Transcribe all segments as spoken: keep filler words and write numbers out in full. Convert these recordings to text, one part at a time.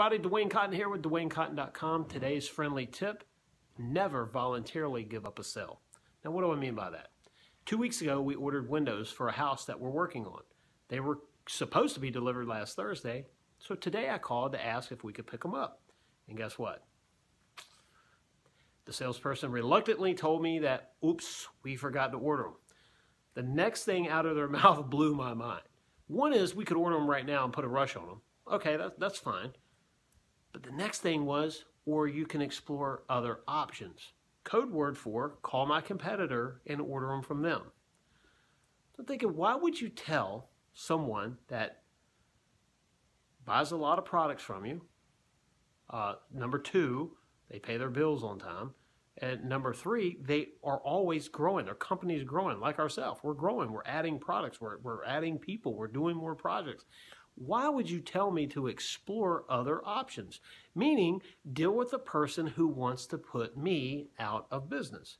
Everybody, Dwayne Cotton here with Dwayne Cotton dot com. Today's friendly tip, never voluntarily give up a sale. Now, what do I mean by that? Two weeks ago, we ordered windows for a house that we're working on. They were supposed to be delivered last Thursday, so today I called to ask if we could pick them up. And guess what? The salesperson reluctantly told me that, oops, we forgot to order them. The next thing out of their mouth blew my mind. One is we could order them right now and put a rush on them. Okay, that, that's fine. But the next thing was, or you can explore other options. Code word for, call my competitor and order them from them. So I'm thinking, why would you tell someone that buys a lot of products from you, uh, number two, they pay their bills on time, and number three, they are always growing, their company is growing, like ourselves. We're growing, we're adding products, we're, we're adding people, we're doing more projects. Why would you tell me to explore other options? Meaning, deal with the person who wants to put me out of business.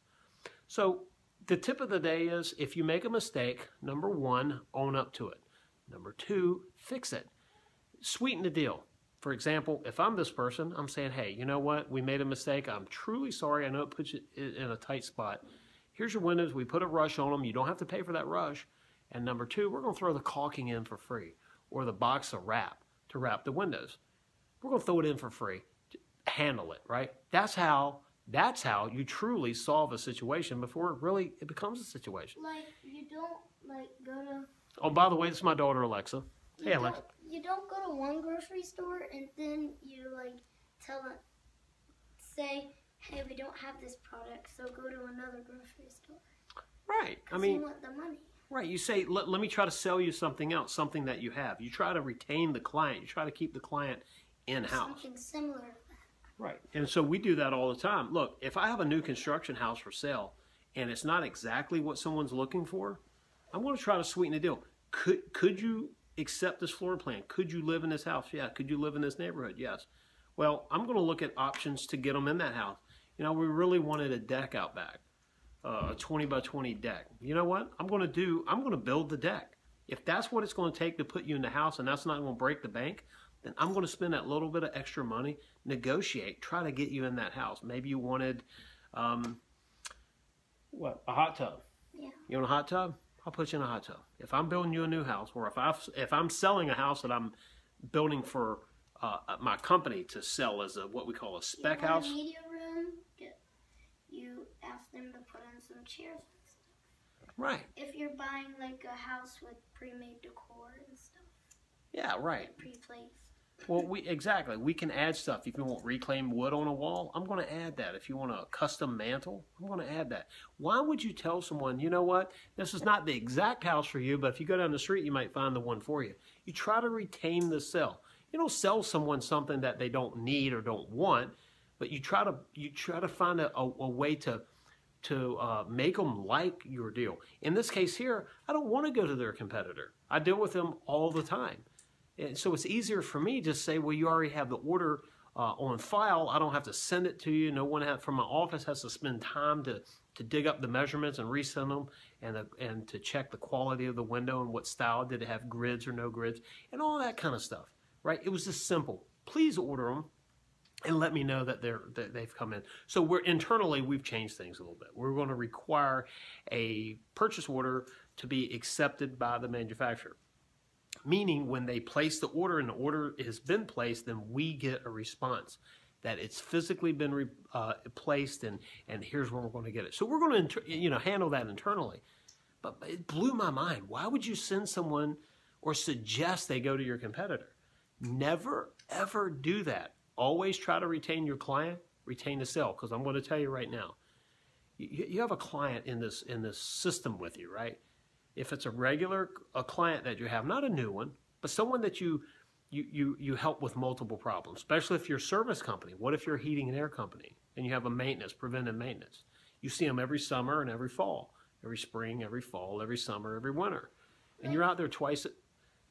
So the tip of the day is, if you make a mistake, number one, own up to it. Number two, fix it. Sweeten the deal. For example, if I'm this person, I'm saying, hey, you know what? We made a mistake. I'm truly sorry. I know it puts you in a tight spot. Here's your windows. We put a rush on them. You don't have to pay for that rush. And number two, we're going to throw the caulking in for free, or the box of wrap to wrap the windows. We're gonna throw it in for free. Handle it, right? That's how that's how you truly solve a situation before it really it becomes a situation. Like, you don't like go to Oh, by the way, this is my daughter Alexa. Hey Alexa. You don't go to one grocery store and then you like tell them, say, hey, we don't have this product, so go to another grocery store. Right. I mean, you want the money. Right, you say, let, let me try to sell you something else, something that you have. You try to retain the client. You try to keep the client in-house. Something similar to that. Right, and so we do that all the time. Look, if I have a new construction house for sale and it's not exactly what someone's looking for, I'm going to try to sweeten the deal. Could, could you accept this floor plan? Could you live in this house? Yeah. Could you live in this neighborhood? Yes. Well, I'm going to look at options to get them in that house. You know, we really wanted a deck out back. Uh, a twenty by twenty deck. You know what? I'm going to do, I'm going to build the deck. If that's what it's going to take to put you in the house and that's not going to break the bank, then I'm going to spend that little bit of extra money, negotiate, try to get you in that house. Maybe you wanted, um, what, a hot tub. Yeah. You want a hot tub? I'll put you in a hot tub. If I'm building you a new house, or if, I've, if I'm selling a house that I'm building for uh, my company to sell as a, what we call a spec house. You want a media room? You ask them to put in some chairs and stuff. Right. If you're buying like a house with pre-made decor and stuff. Yeah, right. Like pre-placed. Well, we exactly. We can add stuff. If you want reclaimed wood on a wall, I'm going to add that. If you want a custom mantle, I'm going to add that. Why would you tell someone, you know what, this is not the exact house for you, but if you go down the street, you might find the one for you. You try to retain the sale. You don't sell someone something that they don't need or don't want. But you try to you try to find a, a, a way to to uh, make them like your deal. In this case here, I don't want to go to their competitor. I deal with them all the time, and so it's easier for me to say, well, you already have the order uh, on file. I don't have to send it to you. No one have, from my office has to spend time to to dig up the measurements and resend them, and the, and to check the quality of the window and what style, did it have grids or no grids, and all that kind of stuff. Right? It was just simple. Please order them. And let me know that they're that they've come in. So we're internally we've changed things a little bit. We're going to require a purchase order to be accepted by the manufacturer. Meaning, when they place the order and the order has been placed, then we get a response that it's physically been re, uh, placed, and and here's where we're going to get it. So we're going to you know handle that internally. But it blew my mind. Why would you send someone or suggest they go to your competitor? Never ever do that. Always try to retain your client, retain the sale, because I'm going to tell you right now, you, you have a client in this in this system with you, right? If it's a regular a client that you have, not a new one, but someone that you you you you help with multiple problems, especially if you're a service company. What if you're a heating and air company and you have a maintenance, preventive maintenance? You see them every summer and every fall, every spring, every fall, every summer, every winter, and you're out there twice.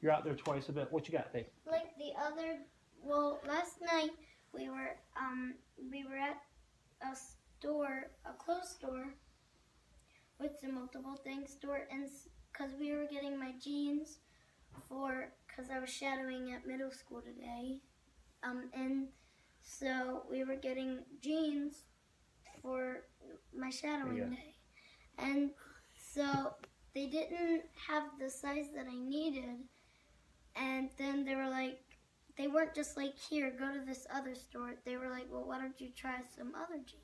You're out there twice a bit. What you got, babe? Like the other. Well, last night we were um we were at a store, a clothes store, with the multiple things store, and because we were getting my jeans for, because I was shadowing at middle school today, Um, and so we were getting jeans for my shadowing yeah. day. And so they didn't have the size that I needed. And then they were like, they weren't just like, here, go to this other store. They were like, well, why don't you try some other jeans?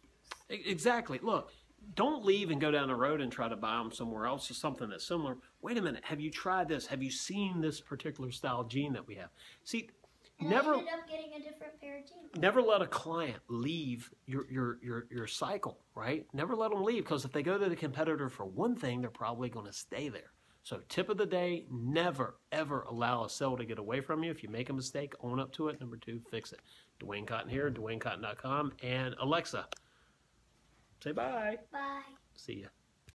Exactly. Look, don't leave and go down the road and try to buy them somewhere else or something that's similar. Wait a minute. Have you tried this? Have you seen this particular style jean that we have? See, and never I ended up getting a different pair of jeans. Never let a client leave your your your your cycle, right? Never let them leave, because if they go to the competitor for one thing, they're probably going to stay there. So tip of the day, never, ever allow a sale to get away from you. If you make a mistake, own up to it. Number two, fix it. Dwayne Cotton here, Dwayne Cotton dot com. And Alexa, say bye. Bye. See ya.